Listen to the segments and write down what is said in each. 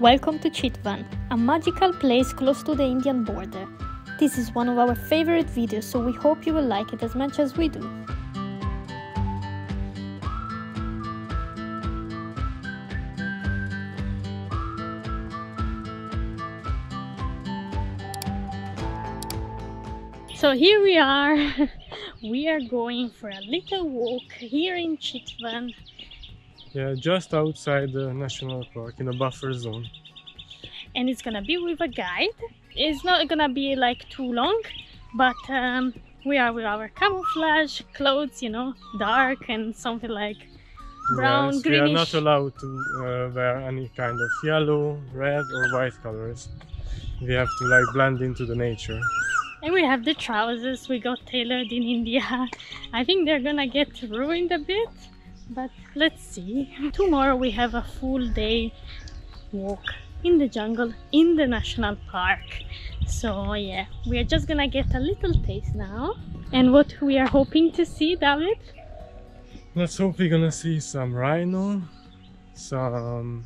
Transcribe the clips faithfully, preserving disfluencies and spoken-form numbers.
Welcome to Chitwan, a magical place close to the Indian border. This is one of our favorite videos, so we hope you will like it as much as we do. So here we are, we are going for a little walk here in Chitwan. Yeah, just outside the national park, in a buffer zone. And it's gonna be with a guide. It's not gonna be like too long, but um, we are with our camouflage clothes, you know, dark and something like brown, yes, greenish. We are not allowed to uh, wear any kind of yellow, red or white colors. We have to like blend into the nature. And we have the trousers we got tailored in India. I think they're gonna get ruined a bit, but let's see. Tomorrow we have a full day walk in the jungle, in the national park. So yeah, we are just gonna get a little taste now. And what we are hoping to see, David? Let's hope we're gonna see some rhino, some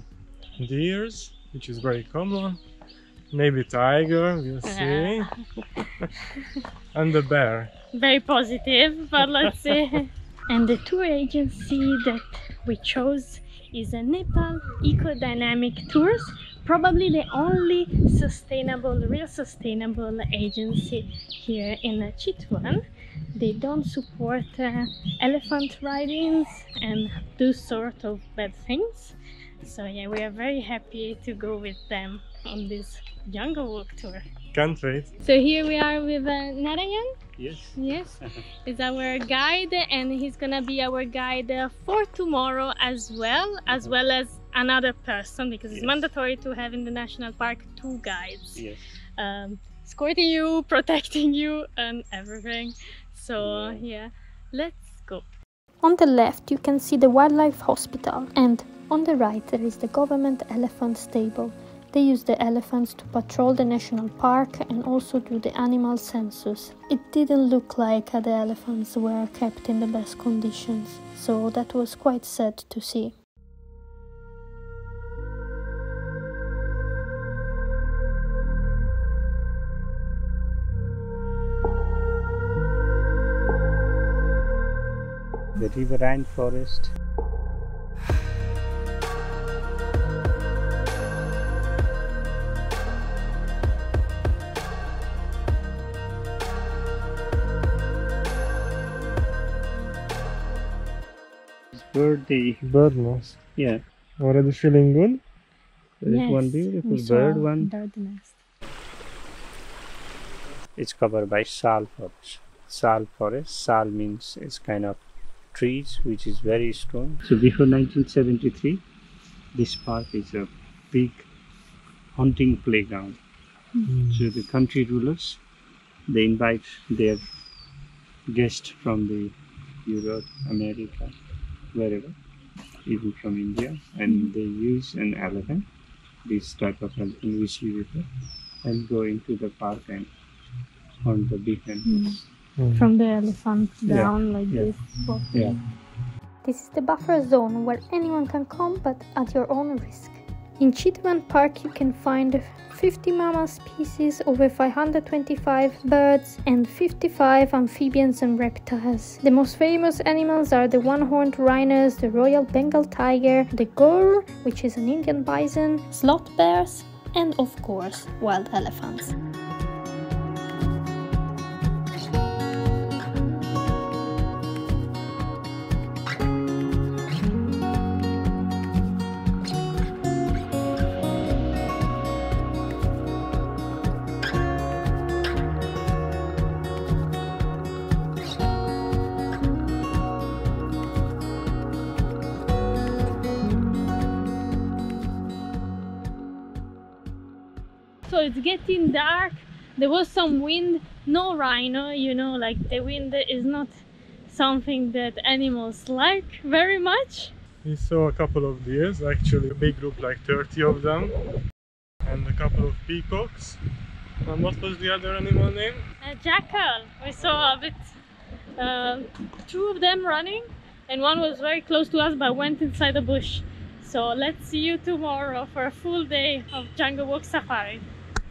deers, which is very common. Maybe tiger, we'll see. Uh. And the bear. Very positive, but let's see. And the tour agency that we chose is a Nepal Eco Dynamic Tours, probably the only sustainable, real sustainable agency here in Chitwan. They don't support uh, elephant ridings and do sort of bad things. So yeah, we are very happy to go with them on this jungle walk tour. Can't wait. So here we are with uh, Narayan. Yes. Yes. He's our guide, and he's gonna be our guide uh, for tomorrow as well, as well as another person, because yes, it's mandatory to have in the national park two guides. Yes. Um, escorting you, protecting you, and everything. So yeah. yeah, let's go. On the left, you can see the wildlife hospital, and on the right, there is the government elephant stable. They use the elephants to patrol the national park and also do the animal census. It didn't look like the elephants were kept in the best conditions, so that was quite sad to see. The riverine forest. Birdy. Bird nest. Yeah. Already feeling good? There yes, is one beautiful bird one. Bird nest. It's covered by sal forest. Sal forest. Sal means it's kind of trees which is very strong. So before nineteen seventy-three, this park is a big hunting playground. Mm. So the country rulers, they invite their guests from the Europe, America, wherever, even from India, and they use an elephant, this type of elephant which you refer, and go into the park and hunt the big animals. Mm. Mm. From the elephant down, yeah, like yeah, this. Yeah. This is the buffer zone where anyone can come, but at your own risk. In Chitwan Park you can find fifty mammal species, over five hundred twenty-five birds and fifty-five amphibians and reptiles. The most famous animals are the one-horned rhinos, the royal Bengal tiger, the Gaur, which is an Indian bison, sloth bears and of course wild elephants. So it's getting dark, there was some wind, no rhino, you know, like the wind is not something that animals like very much. We saw a couple of deers, actually a big group, like thirty of them, and a couple of peacocks. And what was the other animal name? A jackal. We saw a bit, uh, two of them running, and one was very close to us but went inside the bush. So let's see you tomorrow for a full day of jungle walk safari.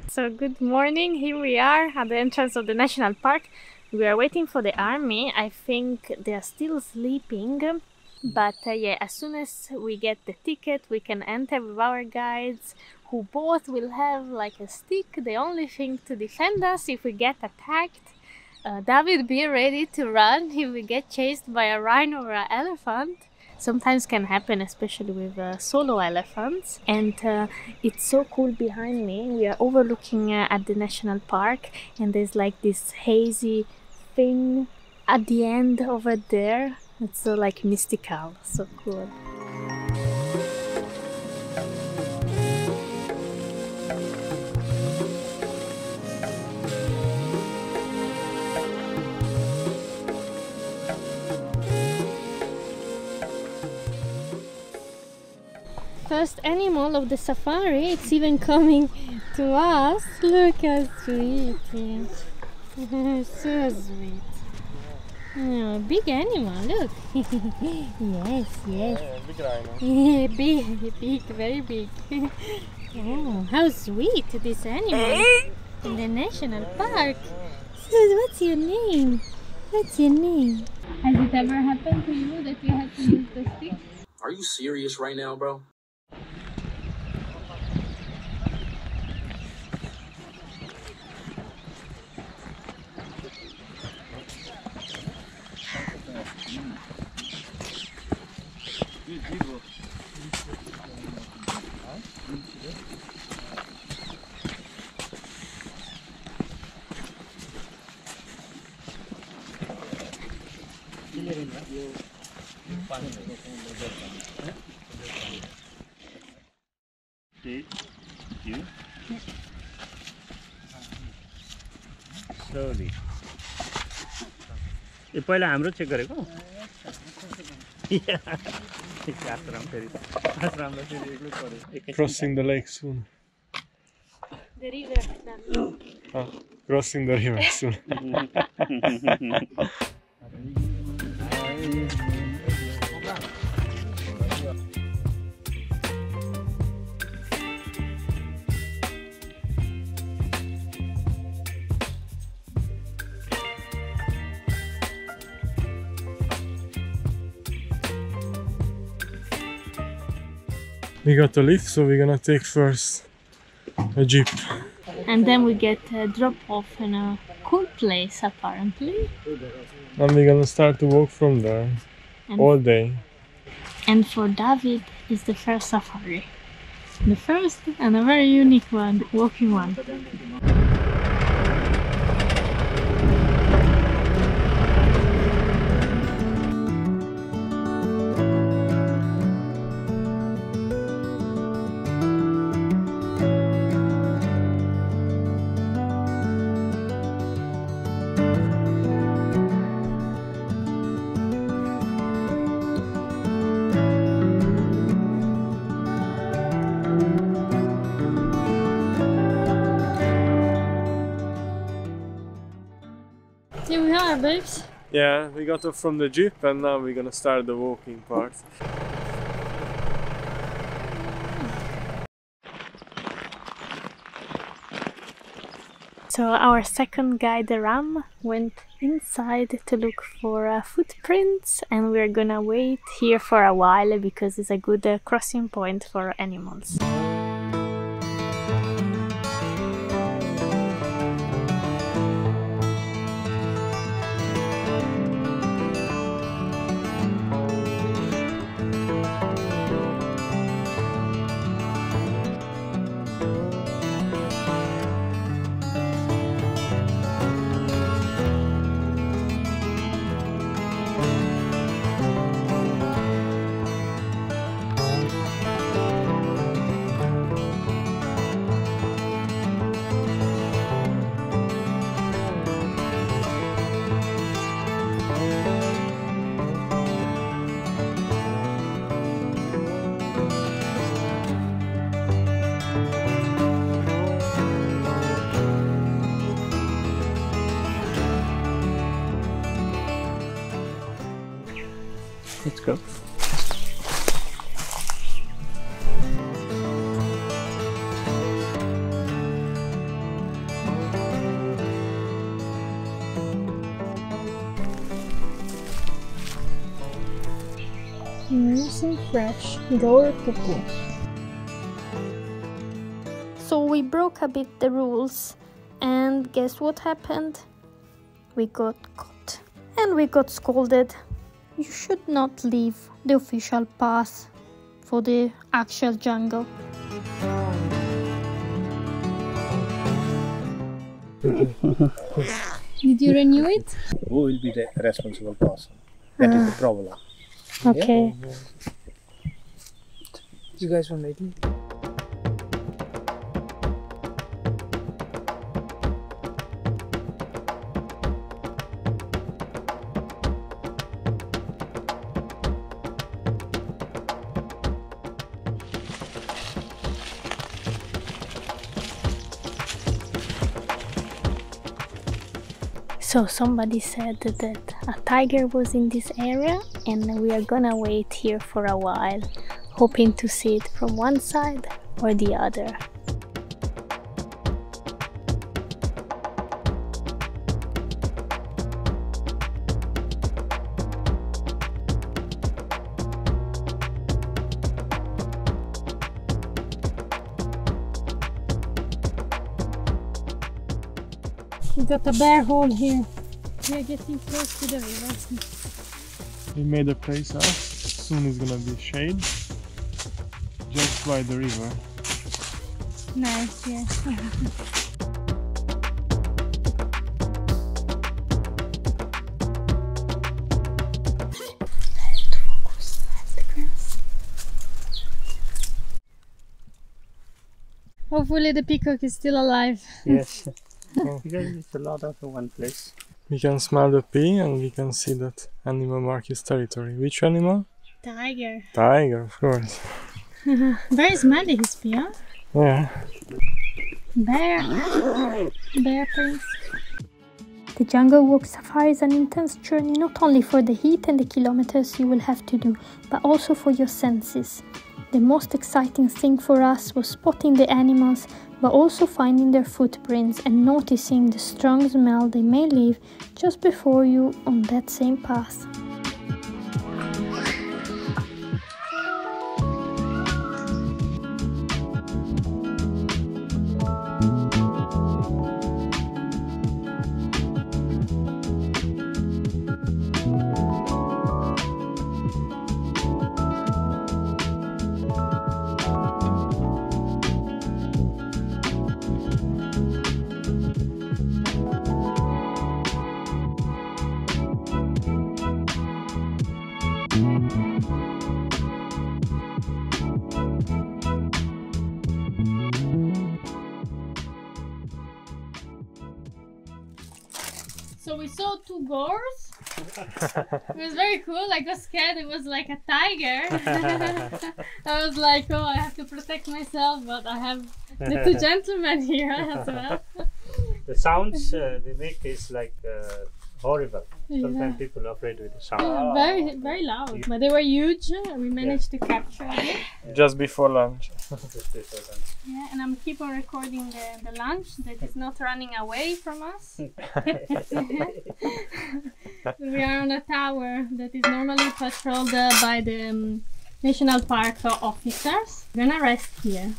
So good morning, here we are at the entrance of the national park. We are waiting for the army. I think they are still sleeping, but uh, yeah, as soon as we get the ticket we can enter with our guides, who both will have like a stick, the only thing to defend us if we get attacked. Uh, David, be ready to run if we get chased by a rhino or an elephant. Sometimes can happen, especially with uh, solo elephants. And uh, it's so cool behind me. We are overlooking uh, at the national park, and there's like this hazy thing at the end over there. It's so like mystical, so cool. First animal of the safari, it's even coming to us. Look how sweet it is. So sweet. Oh, big animal, look. Yes, yes. Yeah, big rhino. Yeah, big, big, very big. Oh, how sweet this animal in the national park. So, what's your name? What's your name? Has it ever happened to you that you had to use the stick? Are you serious right now, bro? Slowly. You put a hammer check it out. Yeah. Crossing the lake soon. The river. Oh, crossing the river soon. We got a lift, so we're gonna take first a jeep. And then we get a drop off in a cool place, apparently. And we're gonna start to walk from there, and all day. And for David, it's the first safari. The first and a very unique one, walking one. Here we are, babes. Yeah, we got off from the jeep and now we're gonna start the walking part. So our second guide, Ram, went inside to look for uh, footprints, and we're gonna wait here for a while because it's a good uh, crossing point for animals. Let's go. using fresh Gaur poo. So we broke a bit the rules, and guess what happened? We got caught and we got scolded. You should not leave the official path for the actual jungle. Did you renew it? Who will be the responsible person? That ah. is the problem. Okay. Yeah? You guys from Italy? So somebody said that a tiger was in this area, and we are gonna wait here for a while, hoping to see it from one side or the other. We got a bear hole here. We are getting close to the river. We made a place out. Soon it's gonna be shade. Just by the river. Nice, yeah. Hopefully the peacock is still alive. Yes. Oh. Because it's a lot of one place. We can smell the pee and we can see that animal mark his territory. Which animal? Tiger. Tiger, of course. Very smelly his pee, huh? Yeah. Bear. Bear, please. The jungle walk safari is an intense journey, not only for the heat and the kilometers you will have to do, but also for your senses. The most exciting thing for us was spotting the animals, but also finding their footprints and noticing the strong smell they may leave just before you on that same path. So we saw two Gaurs. It was very cool. I got scared. It was like a tiger. I was like, oh, I have to protect myself, but I have the two gentlemen here as well. The sounds uh, they make is like uh, horrible. Sometimes yeah. people are afraid with the sound. Oh, very, very loud. But they were huge. We managed yeah. to capture it. Just before lunch. Just before lunch. Yeah, and I'm keep on recording the, the lunch that is not running away from us. We are on a tower that is normally patrolled uh, by the um, National Park uh, officers. We're gonna rest here.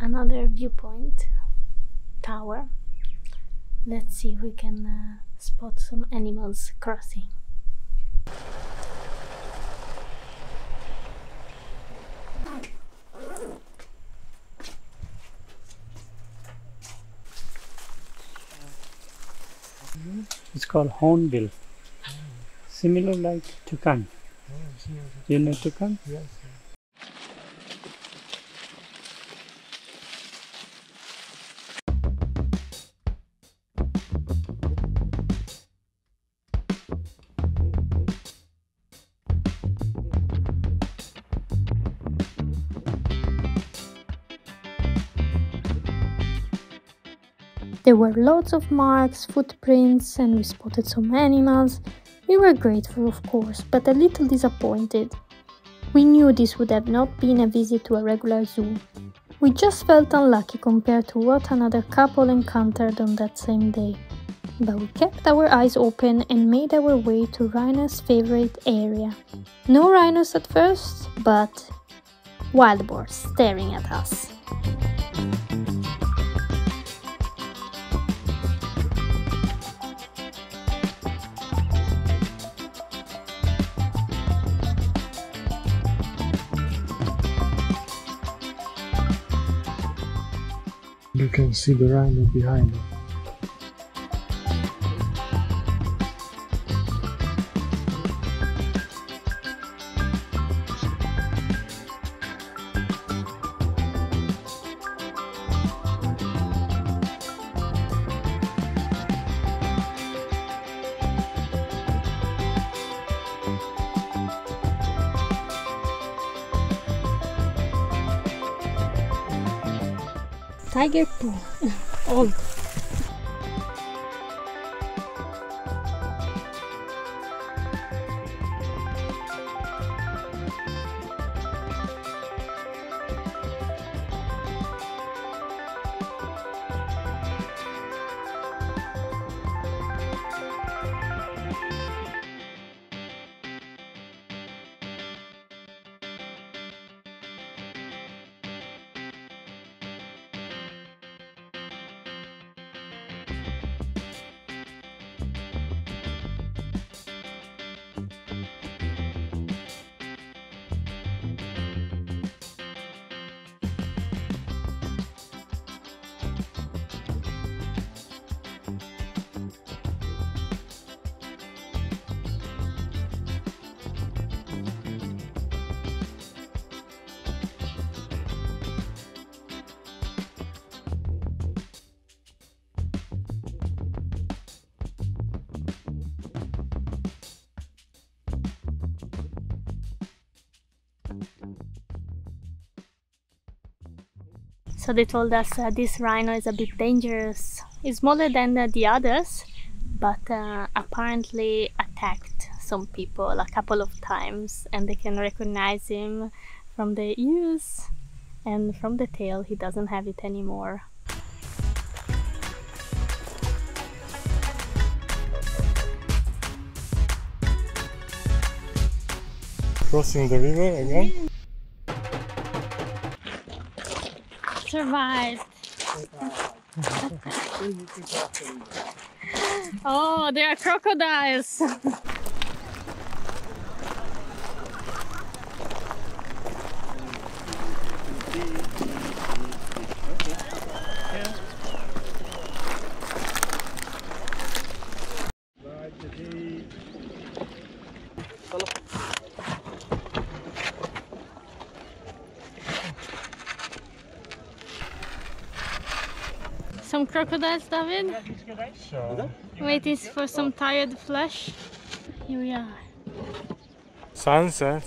Another viewpoint tower. Let's see if we can uh, spot some animals crossing. It's called hornbill, oh. similar like toucan. Oh, you know toucan? Yes. There were lots of marks, footprints, and we spotted some animals. We were grateful, of course, but a little disappointed. We knew this would have not been a visit to a regular zoo. We just felt unlucky compared to what another couple encountered on that same day. but we kept our eyes open and made our way to rhinos' favorite area. No rhinos at first, but wild boars staring at us. You can see the rhino behind me. Tiger poo. Old. So they told us uh, this rhino is a bit dangerous. It's smaller than uh, the others, but uh, apparently attacked some people a couple of times, and they can recognize him from the ears, and from the tail he doesn't have it anymore. Crossing the river again? Yeah. Survived. Oh, there are crocodiles. Some crocodiles, David? Sure. Waiting for some tired flesh. Here we are. Sunset.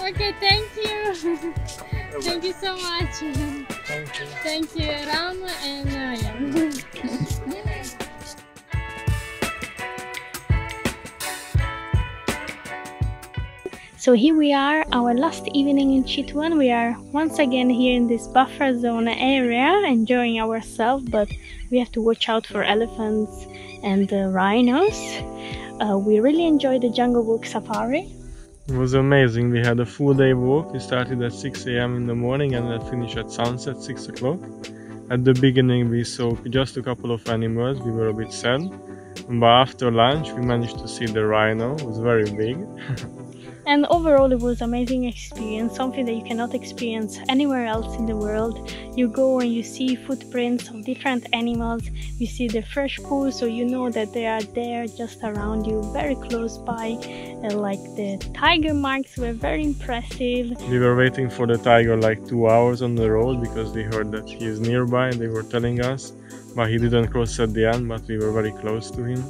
Okay, thank you. Thank you so much. Thank you. Thank you, Ram and Narayan. So here we are, our last evening in Chitwan. We are once again here in this buffer zone area, enjoying ourselves, but we have to watch out for elephants and uh, rhinos. Uh, we really enjoyed the jungle walk safari. It was amazing. We had a full day walk. We started at six A M in the morning and then finished at sunset, six o'clock. At the beginning we saw just a couple of animals. We were a bit sad, but after lunch we managed to see the rhino. It was very big. And overall it was an amazing experience, something that you cannot experience anywhere else in the world. You go and you see footprints of different animals, you see the fresh poo, so you know that they are there just around you, very close by. And like the tiger marks were very impressive. We were waiting for the tiger like two hours on the road because we heard that he is nearby, they were telling us, but he didn't cross at the end, but we were very close to him.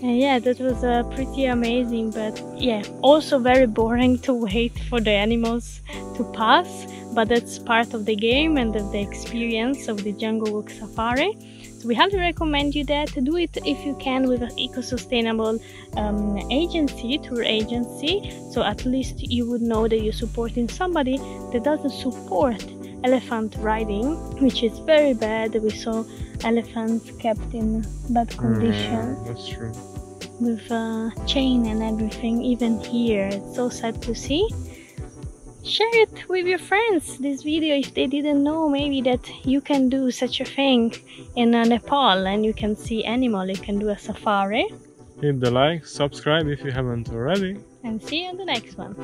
And yeah, that was uh, pretty amazing, but yeah, also very boring to wait for the animals to pass, but that's part of the game and of the experience of the jungle walk safari. So we highly recommend you that. Do it if you can with an eco-sustainable um, agency, tour agency, so at least you would know that you're supporting somebody that doesn't support elephant riding, which is very bad. We saw elephants kept in bad condition. Mm, that's true. With a chain and everything, even here. It's so sad to see. Share it with your friends, this video, if they didn't know maybe that you can do such a thing in uh, Nepal, and you can see animal, you can do a safari. Hit the like, subscribe if you haven't already. And see you in the next one.